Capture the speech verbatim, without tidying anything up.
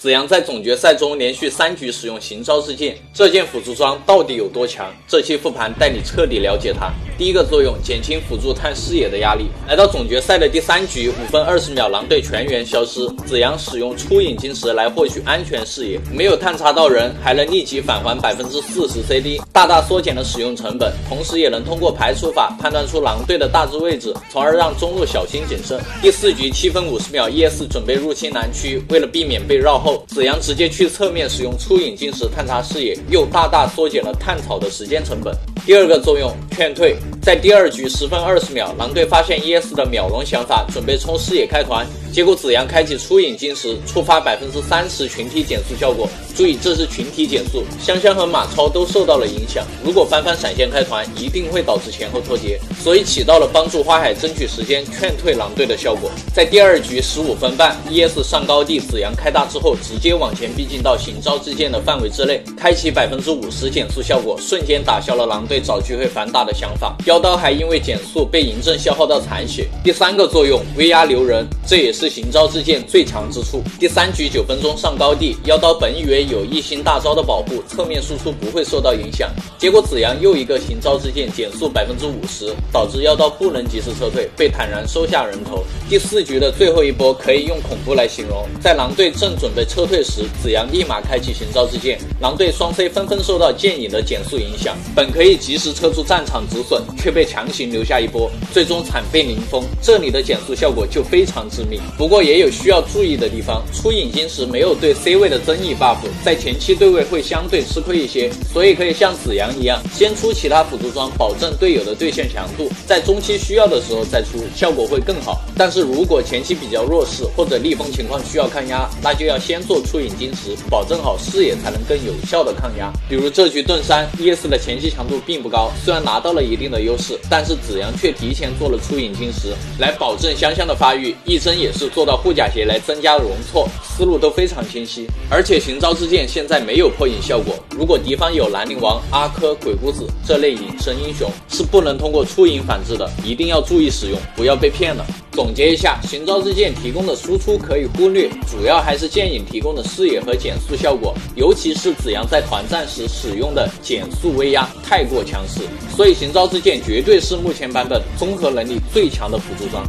子阳在总决赛中连续三局使用行招之剑，这件辅助装到底有多强？这期复盘带你彻底了解它。第一个作用，减轻辅助探视野的压力。来到总决赛的第三局，五分二十秒，狼队全员消失，子阳使用出影晶石来获取安全视野，没有探查到人，还能立即返还百分之四十 C D， 大大缩减了使用成本，同时也能通过排除法判断出狼队的大致位置，从而让中路小心谨慎。第四局七分五十秒 ，E S 准备入侵南区，为了避免被绕后，子阳直接去侧面使用出影晶石探查视野，又大大缩减了探草的时间成本。第二个作用，劝退。在第二局十分二十秒，狼队发现 E S 的秒龙想法，准备冲视野开团，结果子阳开启出影晶石，触发百分之三十群体减速效果。注意，这是群体减速，香香和马超都受到了影响。如果翻翻闪现开团，一定会导致前后脱节，所以起到了帮助花海争取时间、劝退狼队的效果。在第二局十五分半 ，E S 上高地，子阳开大之后，直接往前逼近到行招之剑的范围之内，开启百分之五十减速效果，瞬间打消了狼队找机会反打的想法。妖刀还因为减速被嬴政消耗到残血。第三个作用，威压留人，这也是行招之剑最强之处。第三局九分钟上高地，妖刀本以为有一星大招的保护，侧面输出不会受到影响，结果子阳又一个行招之剑减速百分之五十，导致妖刀不能及时撤退，被坦然收下人头。第四局的最后一波可以用恐怖来形容，在狼队正准备撤退时，子阳立马开启行招之剑，狼队双 C 纷纷受到剑影的减速影响，本可以及时撤出战场止损，却被强行留下一波，最终惨被零封。这里的减速效果就非常致命，不过也有需要注意的地方。出影晶石没有对 C 位的增益 buff， 在前期对位会相对吃亏一些，所以可以像子阳一样，先出其他辅助装，保证队友的对线强度，在中期需要的时候再出，效果会更好。但是如果前期比较弱势或者逆风情况需要抗压，那就要先做出影晶石，保证好视野，才能更有效的抗压。比如这局盾山 E S 的前期强度并不高，虽然拿到了一定的优势，但是子阳却提前做了出影晶石来保证香香的发育，一针也是做到护甲鞋来增加容错，思路都非常清晰。而且行招之剑现在没有破影效果，如果敌方有兰陵王、阿珂、鬼谷子这类隐身英雄，是不能通过出影反制的，一定要注意使用，不要被骗了。总结一下，行招之剑提供的输出可以忽略，主要还是剑影提供的视野和减速效果，尤其是子阳在团战时使用的减速威压太过强势，所以行招之剑绝对是目前版本综合能力最强的辅助装。